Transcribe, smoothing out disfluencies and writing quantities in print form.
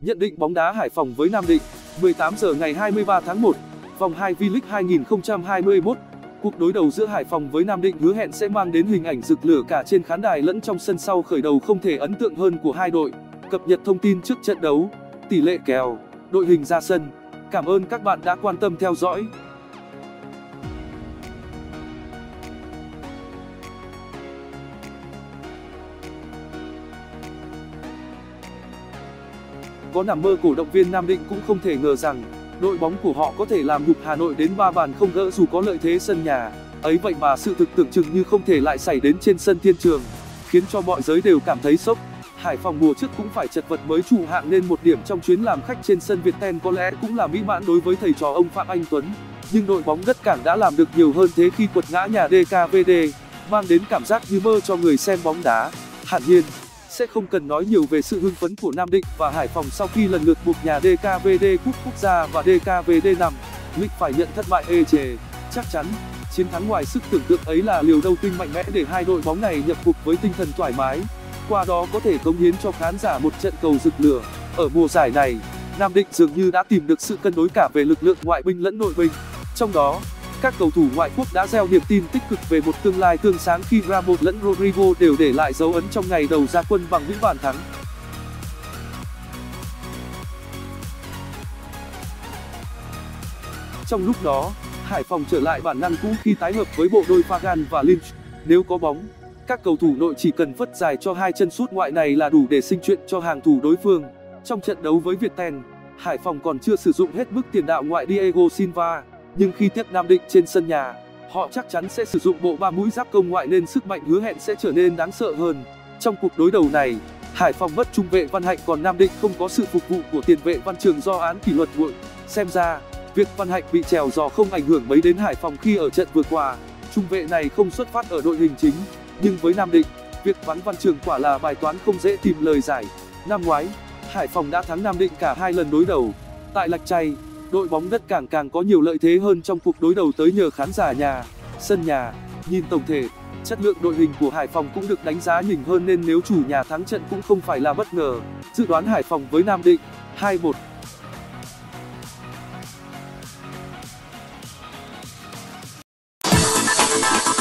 Nhận định bóng đá Hải Phòng với Nam Định, 18 giờ ngày 23 tháng 1, vòng 2 V-League 2021. Cuộc đối đầu giữa Hải Phòng với Nam Định hứa hẹn sẽ mang đến hình ảnh rực lửa cả trên khán đài lẫn trong sân sau khởi đầu không thể ấn tượng hơn của hai đội. Cập nhật thông tin trước trận đấu, tỷ lệ kèo, đội hình ra sân. Cảm ơn các bạn đã quan tâm theo dõi. Có nằm mơ, cổ động viên Nam Định cũng không thể ngờ rằng đội bóng của họ có thể làm nhục Hà Nội đến 3 bàn không gỡ dù có lợi thế sân nhà. Ấy vậy mà sự thực tưởng chừng như không thể lại xảy đến trên sân Thiên Trường, khiến cho mọi giới đều cảm thấy sốc. Hải Phòng mùa trước cũng phải chật vật mới trụ hạng nên một điểm trong chuyến làm khách trên sân Viettel có lẽ cũng là mỹ mãn đối với thầy trò ông Phạm Anh Tuấn. Nhưng đội bóng đất cảng đã làm được nhiều hơn thế khi quật ngã nhà DKVD, mang đến cảm giác như mơ cho người xem bóng đá. Hẳn nhiên, sẽ không cần nói nhiều về sự hưng phấn của Nam Định và Hải Phòng sau khi lần lượt buộc nhà DKVD Cúp Quốc gia và DKVD 5 Lynch phải nhận thất bại ê chề. Chắc chắn, chiến thắng ngoài sức tưởng tượng ấy là liều đầu tinh mạnh mẽ để hai đội bóng này nhập cuộc với tinh thần thoải mái, qua đó có thể cống hiến cho khán giả một trận cầu rực lửa. Ở mùa giải này, Nam Định dường như đã tìm được sự cân đối cả về lực lượng ngoại binh lẫn nội binh. Trong đó, các cầu thủ ngoại quốc đã gieo niềm tin tích cực về một tương lai tươi sáng khi Ramos lẫn Rodrigo đều để lại dấu ấn trong ngày đầu ra quân bằng những bàn thắng. Trong lúc đó, Hải Phòng trở lại bản năng cũ khi tái hợp với bộ đôi Fagan và Lynch. Nếu có bóng, các cầu thủ nội chỉ cần phất dài cho hai chân sút ngoại này là đủ để sinh chuyện cho hàng thủ đối phương. Trong trận đấu với Viettel, Hải Phòng còn chưa sử dụng hết mức tiền đạo ngoại Diego Silva. Nhưng khi tiếp Nam Định trên sân nhà, họ chắc chắn sẽ sử dụng bộ ba mũi giáp công ngoại nên sức mạnh hứa hẹn sẽ trở nên đáng sợ hơn. Trong cuộc đối đầu này, Hải Phòng mất trung vệ Văn Hạnh còn Nam Định không có sự phục vụ của tiền vệ Văn Trường do án kỷ luật nguội. Xem ra, việc Văn Hạnh bị trèo giò không ảnh hưởng mấy đến Hải Phòng khi ở trận vừa qua. Trung vệ này không xuất phát ở đội hình chính, nhưng với Nam Định, việc vắng Văn Trường quả là bài toán không dễ tìm lời giải. Năm ngoái, Hải Phòng đã thắng Nam Định cả hai lần đối đầu. Tại Lạch Tray, đội bóng đất cảng càng có nhiều lợi thế hơn trong cuộc đối đầu tới nhờ khán giả nhà, sân nhà. Nhìn tổng thể, chất lượng đội hình của Hải Phòng cũng được đánh giá nhỉnh hơn nên nếu chủ nhà thắng trận cũng không phải là bất ngờ. Dự đoán Hải Phòng với Nam Định 2-1.